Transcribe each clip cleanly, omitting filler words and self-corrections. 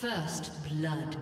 First blood.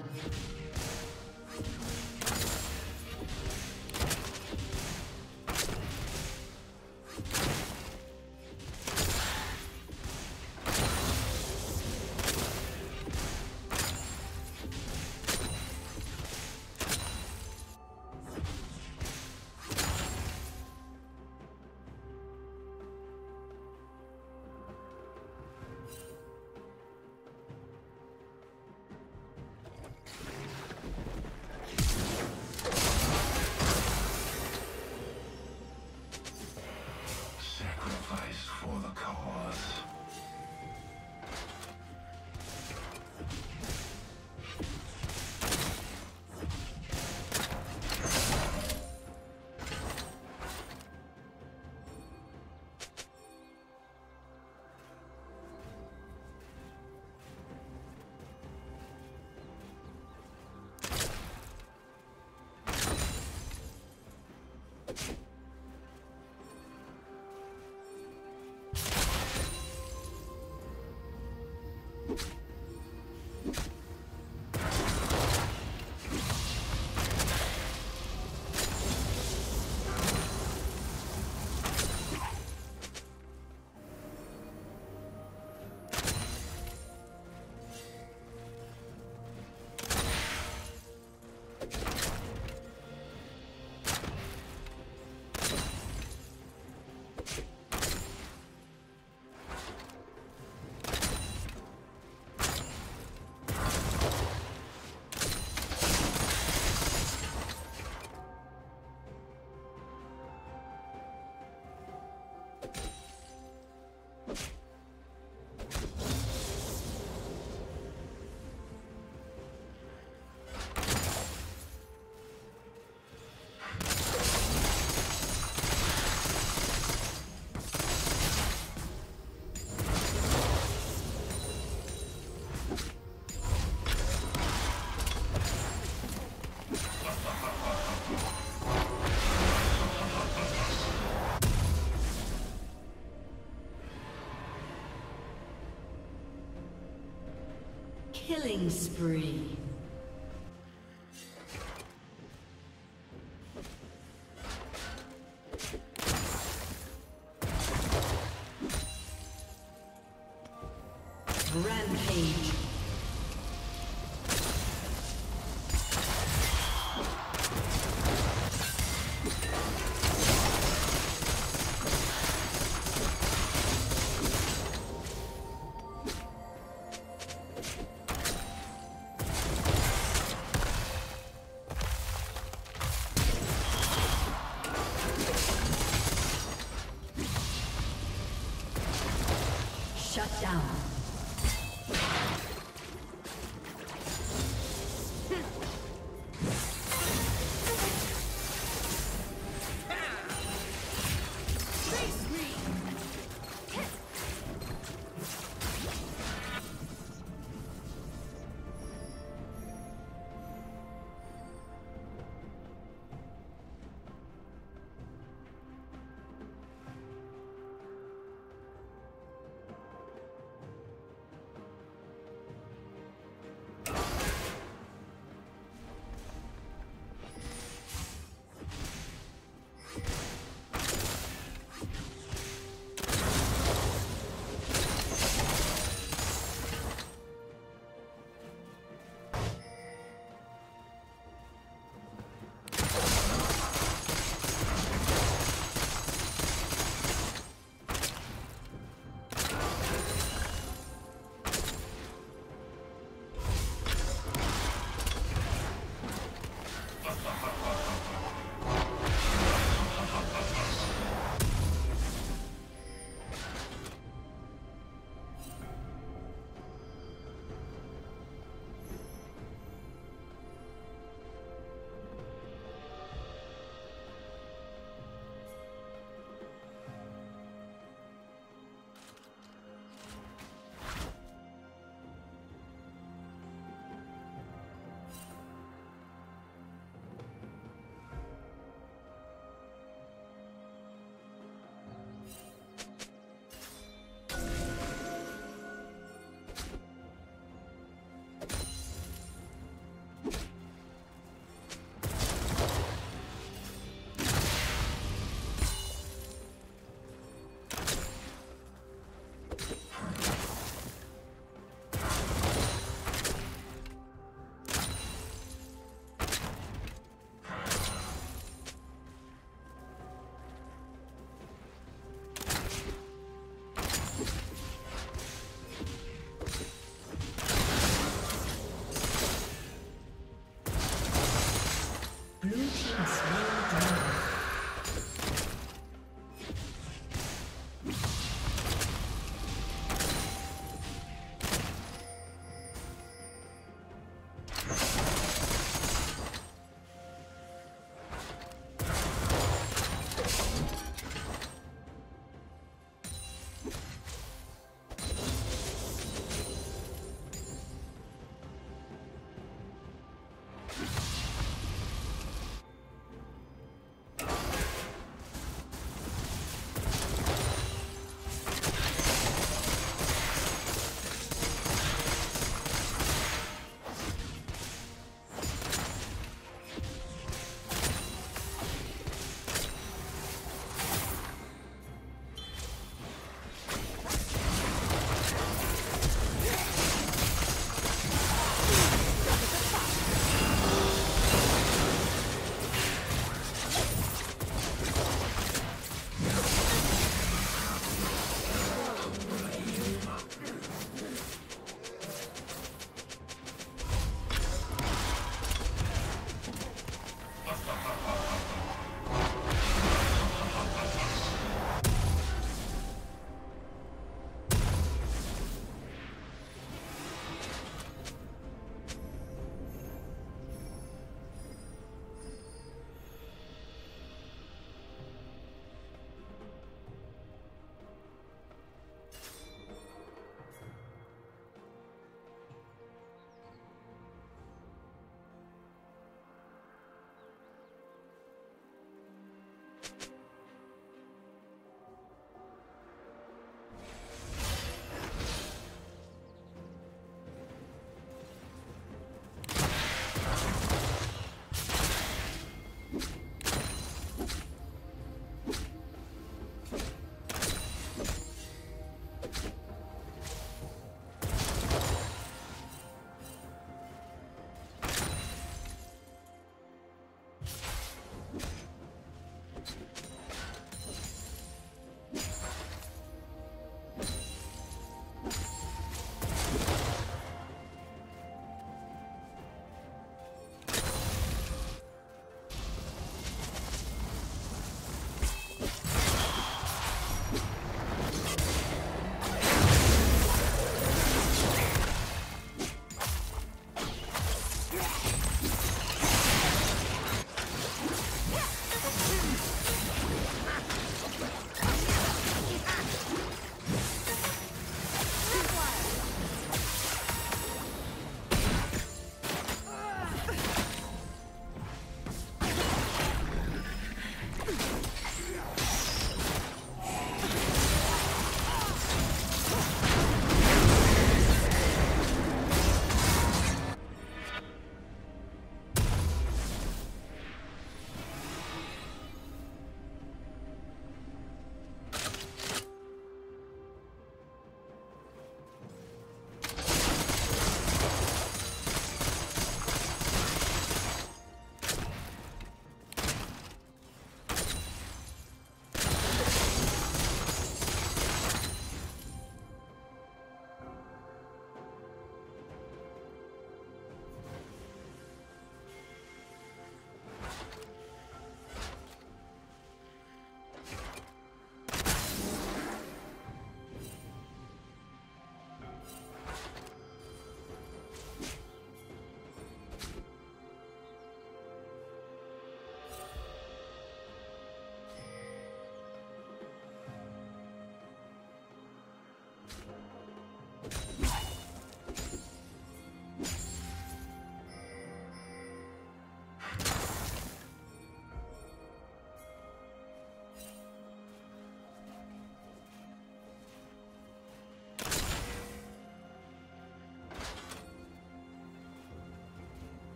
Killing spree. Rampage.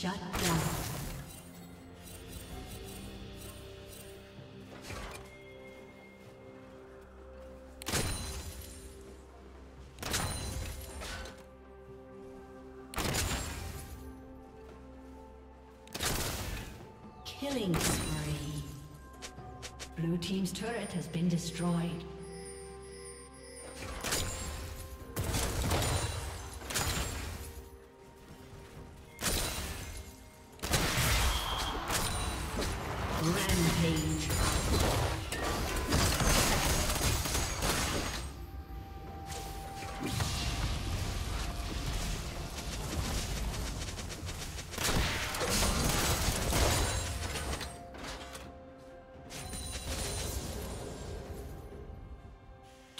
Shut down. Killing spree. Blue team's turret has been destroyed.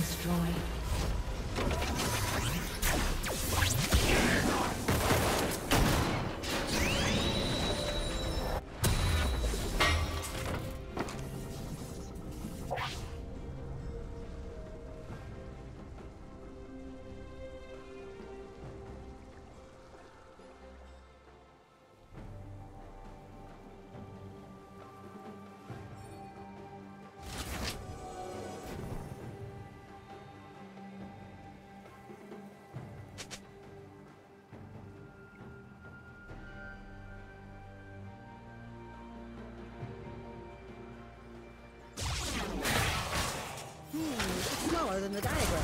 destroyed. Than the diagram.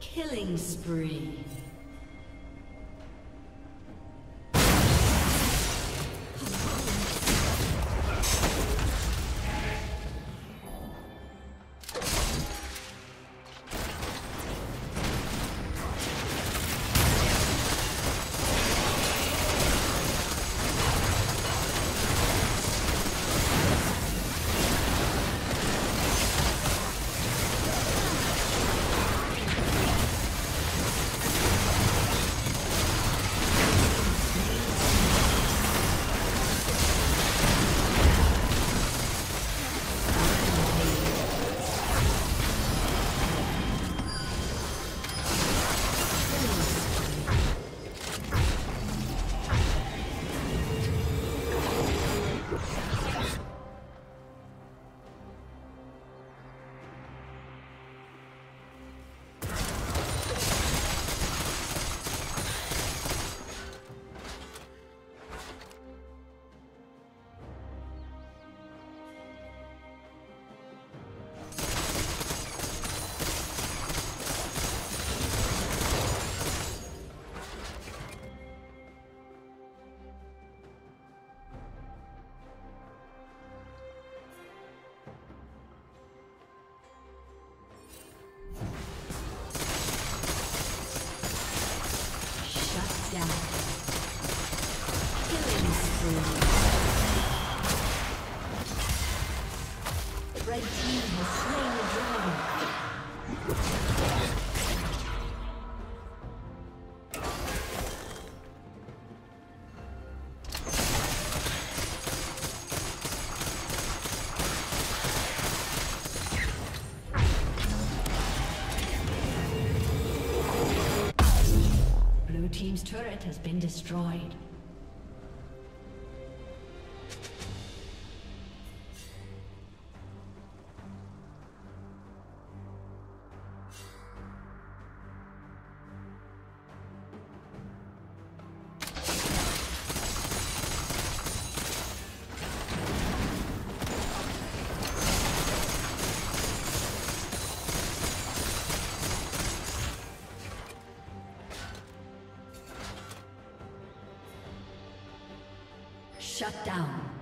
Killing spree. Team's turret has been destroyed. Shut down.